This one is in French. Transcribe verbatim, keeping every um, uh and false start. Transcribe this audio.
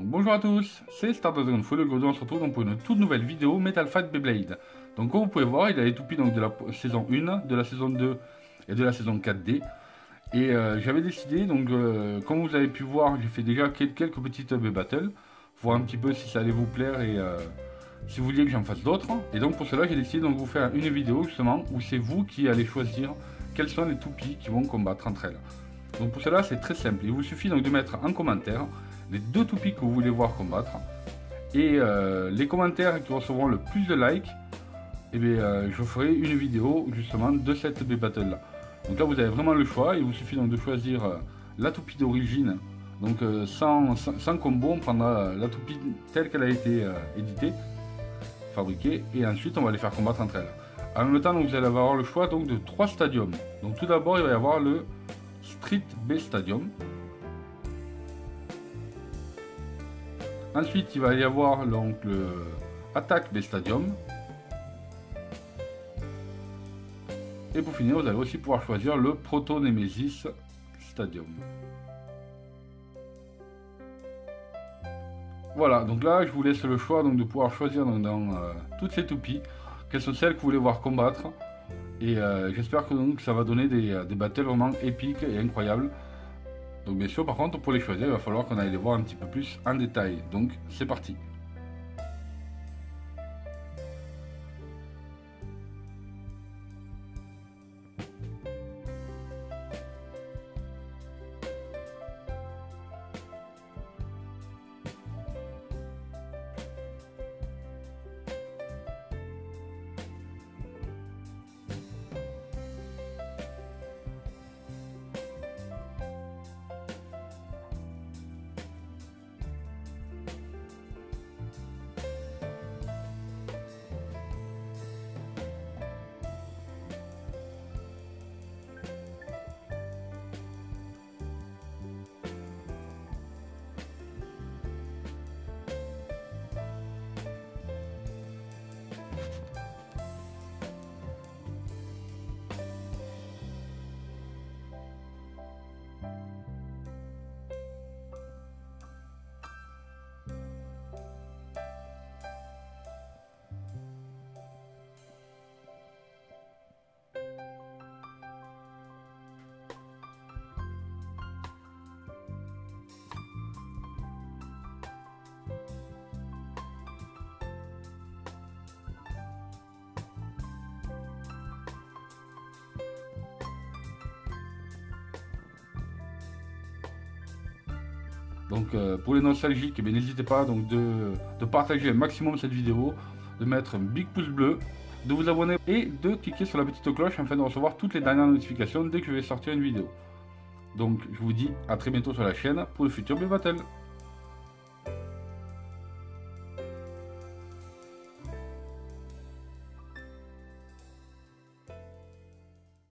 Donc bonjour à tous, c'est StardustDragonful, aujourd'hui on se retrouve donc pour une toute nouvelle vidéo Metal Fight Beyblade. Donc comme vous pouvez voir, il a les toupies donc de la saison un, de la saison deux et de la saison quatre D. Et euh, j'avais décidé, donc euh, comme vous avez pu voir, j'ai fait déjà quelques petites battles, voir un petit peu si ça allait vous plaire et euh, si vous vouliez que j'en fasse d'autres. Et donc pour cela j'ai décidé donc de vous faire une vidéo justement où c'est vous qui allez choisir quelles sont les toupies qui vont combattre entre elles. Donc pour cela c'est très simple, il vous suffit donc de mettre en commentaire les deux toupies que vous voulez voir combattre, et euh, les commentaires qui recevront le plus de likes, et eh bien euh, je ferai une vidéo justement de cette battle là. Donc là vous avez vraiment le choix, il vous suffit donc de choisir euh, la toupie d'origine, donc euh, sans, sans, sans combo on prendra la toupie telle qu'elle a été euh, éditée, fabriquée, et ensuite on va les faire combattre entre elles. En même temps donc, vous allez avoir le choix donc de trois stadiums. Donc tout d'abord il va y avoir le Street B-Stadium. Ensuite, il va y avoir donc le Attaque B-Stadium. Et pour finir, vous allez aussi pouvoir choisir le Proto-Nemesis Stadium. Voilà, donc là, je vous laisse le choix donc, de pouvoir choisir donc, dans euh, toutes ces toupies quelles sont celles que vous voulez voir combattre. Et euh, j'espère que donc, ça va donner des, des battles vraiment épiques et incroyables. Donc bien sûr, par contre, pour les choisir, il va falloir qu'on aille les voir un petit peu plus en détail. Donc c'est parti. Donc euh, pour les nostalgiques, eh n'hésitez pas donc, de, de partager un maximum cette vidéo, de mettre un big pouce bleu, de vous abonner et de cliquer sur la petite cloche afin de recevoir toutes les dernières notifications dès que je vais sortir une vidéo. Donc je vous dis à très bientôt sur la chaîne pour le futur B-Battle.